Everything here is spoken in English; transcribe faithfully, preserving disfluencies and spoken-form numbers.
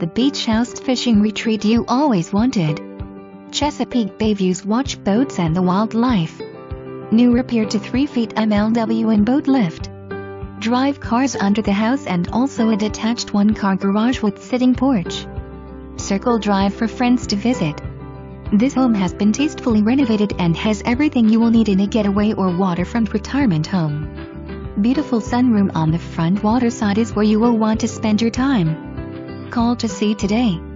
the beach house fishing retreat you always wanted. Chesapeake Bay views, watch boats and the wildlife. New repair to three feet M L W and boat lift. Drive cars under the house and also a detached one-car garage with sitting porch. Circle Drive for friends to visit. This home has been tastefully renovated and has everything you will need in a getaway or waterfront retirement home. Beautiful sunroom on the front waterside is where you will want to spend your time. Call to see today.